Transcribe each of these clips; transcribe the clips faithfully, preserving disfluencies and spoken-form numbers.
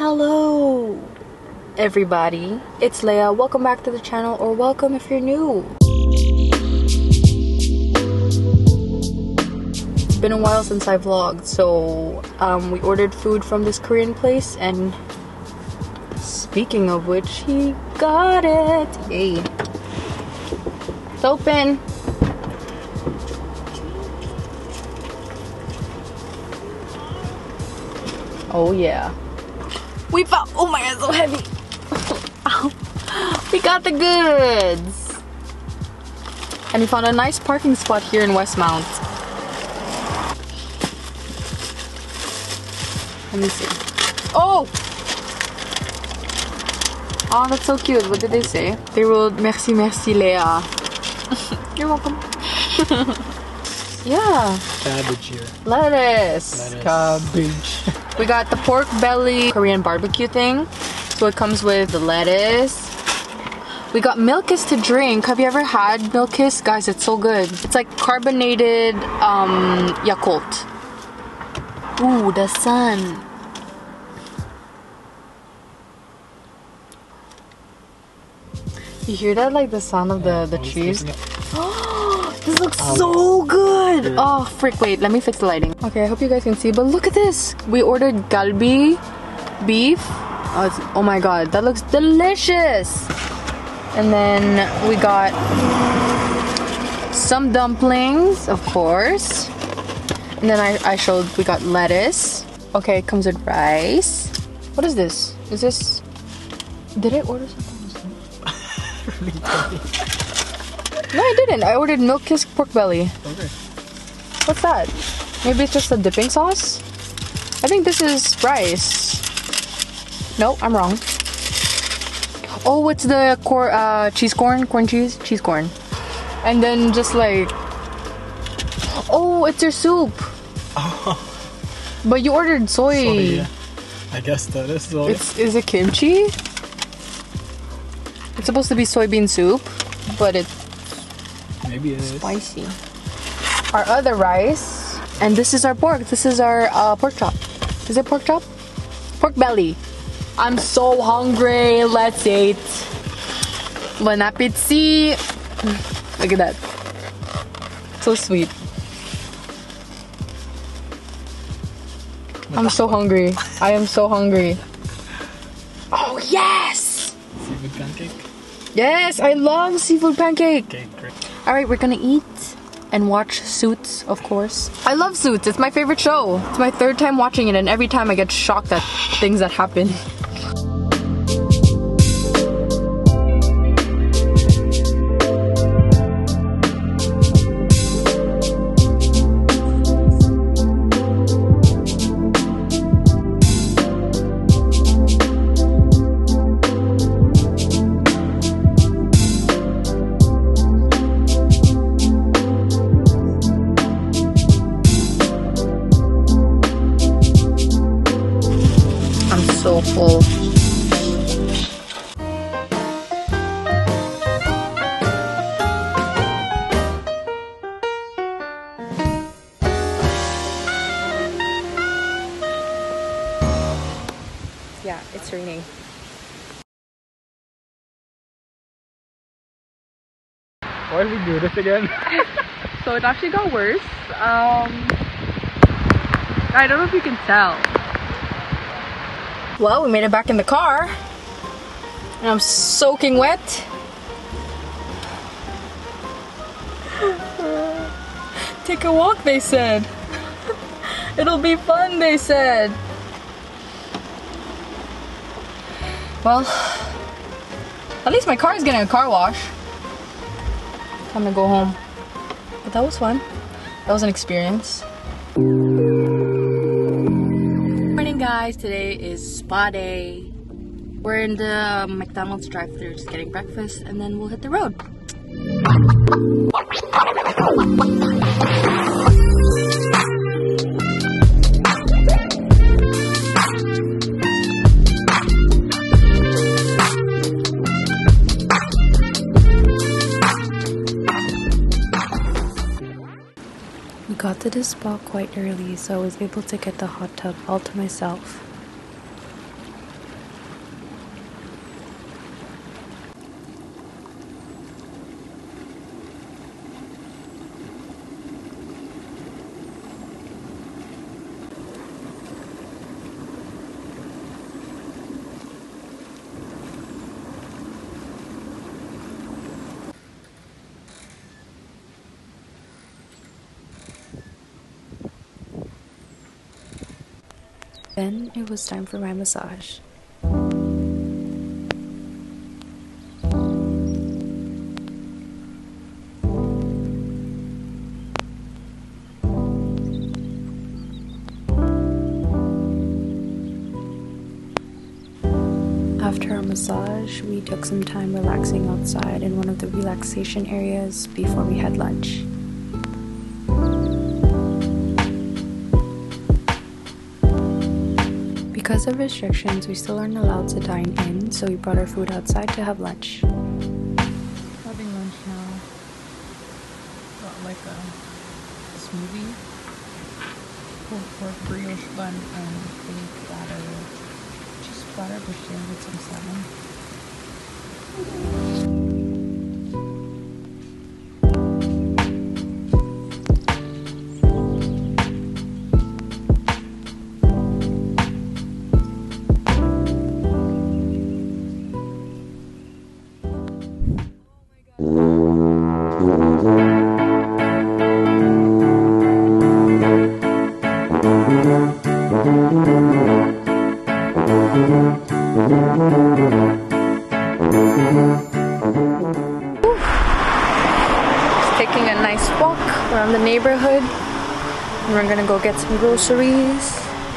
Hello everybody, it's Leah. Welcome back to the channel, or welcome if you're new. It's been a while since I vlogged, so um, we ordered food from this Korean place, and speaking of which, he got it! Yay! It's open! Oh yeah. We found- oh my god, so heavy! We got the goods! And we found a nice parking spot here in Westmount. Let me see. Oh! Oh, that's so cute. What did they say? They wrote, "Merci, merci, Léa." You're welcome. Yeah. Cabbage here. Lettuce. Lettuce. Cabbage. We got the pork belly Korean barbecue thing. So it comes with the lettuce. We got Milkis to drink. Have you ever had Milkis? Guys, it's so good. It's like carbonated um, Yakult. Ooh, the sun. You hear that, like the sound of the, the trees? Oh, this looks so good! Oh, frick, wait, let me fix the lighting. Okay, I hope you guys can see, but look at this! We ordered galbi, beef. Oh, it's, oh my god, that looks delicious! And then we got some dumplings, of course. And then I, I showed, we got lettuce. Okay, it comes with rice. What is this? Is this... Did I order something? No, I didn't. I ordered Milkis pork belly. Okay. What's that? Maybe it's just a dipping sauce? I think this is rice. No, I'm wrong. Oh, it's the cor uh, cheese corn, corn cheese, cheese corn. And then just like... Oh, it's your soup. Oh. But you ordered soy. soy yeah. I guess that is soy. It's, is it kimchi? It's supposed to be soybean soup, but it's maybe it spicy. Is. Our other rice, and this is our pork. This is our uh, pork chop. Is it pork chop? Pork belly. I'm so hungry. Let's eat. Bon appetit. Look at that. So sweet. I'm so hungry. I am so hungry. Oh yes. Seafood pancake? Yes, I love seafood pancake! Okay, great. Alright, we're gonna eat and watch Suits, of course. I love Suits, it's my favorite show. It's my third time watching it, and every time I get shocked at things that happen. So full. Yeah, it's raining. Why did we do this again? So it actually got worse. Um, I don't know if you can tell. Well, we made it back in the car, and I'm soaking wet. Take a walk, they said. It'll be fun, they said. Well, at least my car is getting a car wash. Time to go home. But that was fun. That was an experience. Guys, today is spa day. We're in the McDonald's drive-thru, just getting breakfast, and then we'll hit the road. I got to this spa quite early, so I was able to get the hot tub all to myself. Then it was time for my massage. After our massage, we took some time relaxing outside in one of the relaxation areas before we had lunch. Because of restrictions, we still aren't allowed to dine in, so we brought our food outside to have lunch. Having lunch now. Got like a smoothie, pulled pork brioche bun, and baked batter. Just butter, but she with some salmon. Around the neighborhood, and we're gonna go get some groceries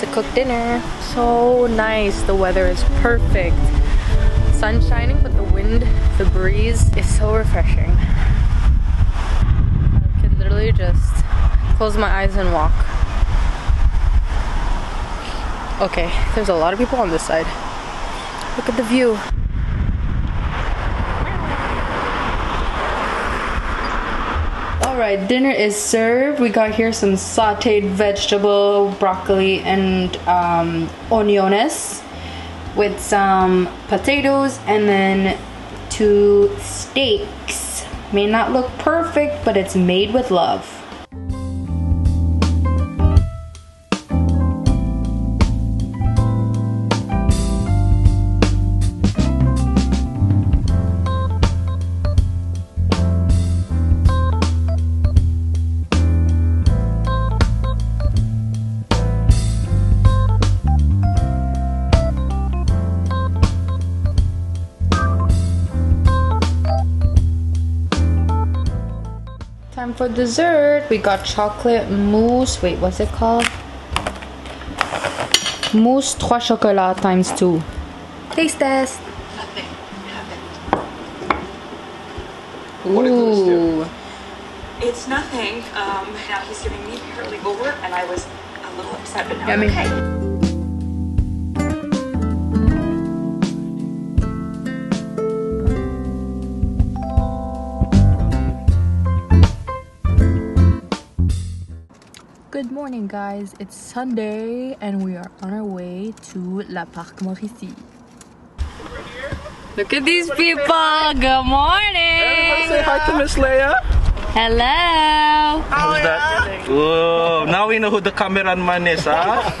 to cook dinner. So nice, the weather is perfect. Sun shining, but the wind, the breeze is so refreshing. I can literally just close my eyes and walk. Okay, there's a lot of people on this side. Look at the view. Alright, dinner is served. We got here some sauteed vegetable, broccoli, and um, onions with some potatoes, and then two steaks. May not look perfect, but it's made with love. For dessert, we got chocolate mousse. Wait, what's it called? Mousse trois chocolats times two. Taste test. Nothing. Ooh. It's nothing. Um, now he's giving me paralegal work, and I was a little upset, but now I'm okay. Good morning, guys. It's Sunday and we are on our way to La Parc Mauricie. Look at these people. Good morning. Everyone say hi to Miss Leah. Hello. How's that? Whoa, now we know who the cameraman is, huh?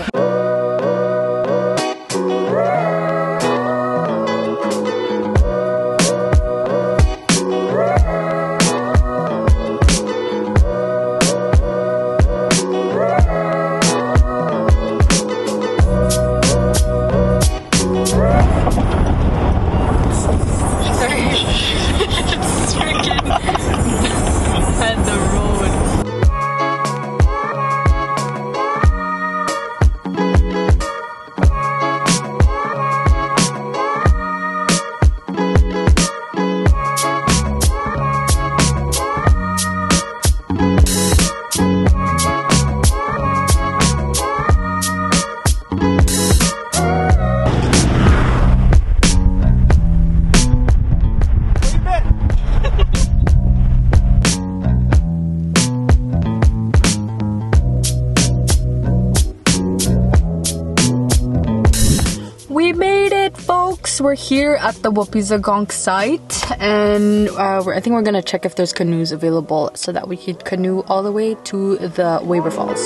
We're here at the Wopizagonk site, and uh, we're, I think we're gonna check if there's canoes available so that we could canoe all the way to the Waber Falls.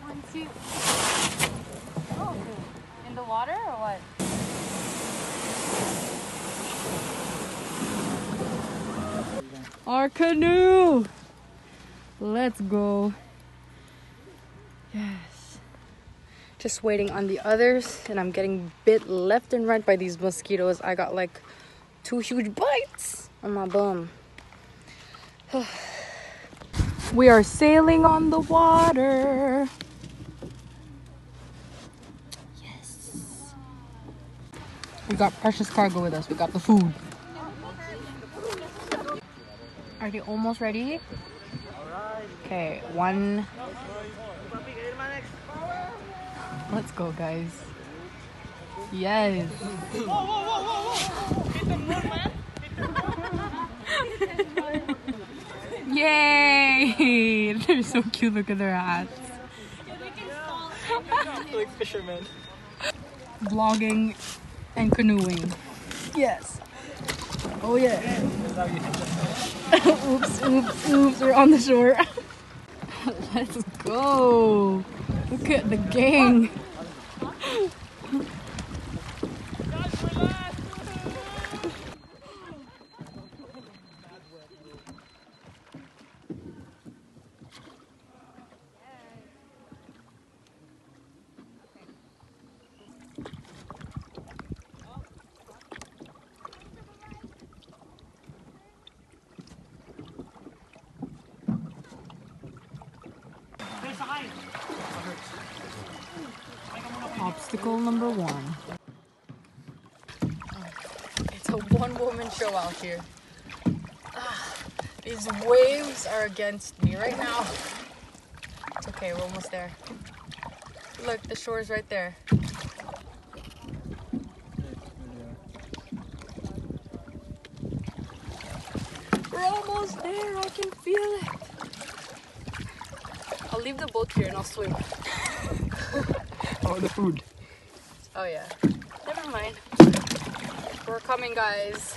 One, two. Oh, in the water or what? Our canoe! Let's go. Yes. Just waiting on the others, and I'm getting bit left and right by these mosquitoes. I got like two huge bites on my bum. We are sailing on the water. Yes. We got precious cargo with us. We got the food. Are you almost ready? Okay, one. Let's go, guys. Yes. Whoa, whoa, whoa, whoa, whoa. Hit the moon, man. Hit the moon. Yay! They're so cute. Look at their hats. Like fishermen. Vlogging and canoeing. Yes. Oh yeah. Oops! Oops! Oops! We're on the shore. Let's go. Look at the gang. Obstacle number one. It's a one-woman show out here. Ah, these waves are against me right now. It's okay, we're almost there. Look, the shore is right there. We're almost there, I can feel it. I'll leave the boat here and I'll swim. Oh, the food. Oh, yeah. Never mind. We're coming, guys.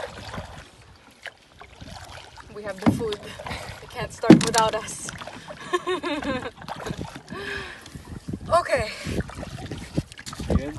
We have the food. They can't start without us. Okay. Good.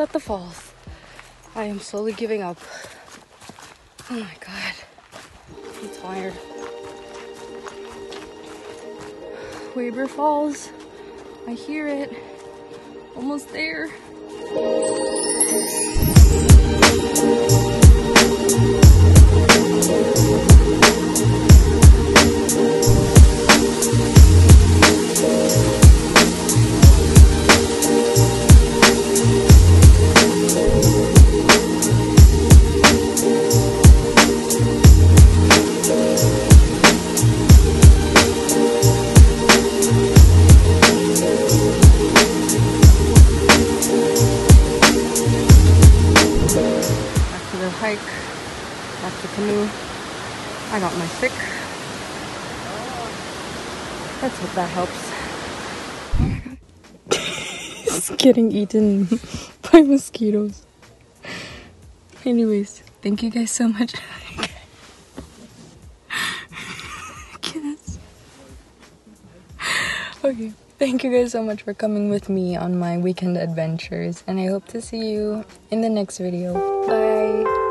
At the falls. I am slowly giving up. Oh my god. I'm tired. Waber Falls. I hear it. Almost there. Hike, back to canoe. I got my stick. Let's hope that helps. It's getting eaten by mosquitoes. Anyways, thank you guys so much. Okay, thank you guys so much for coming with me on my weekend adventures, and I hope to see you in the next video. Bye.